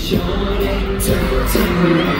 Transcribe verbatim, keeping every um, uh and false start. Shut it down to me.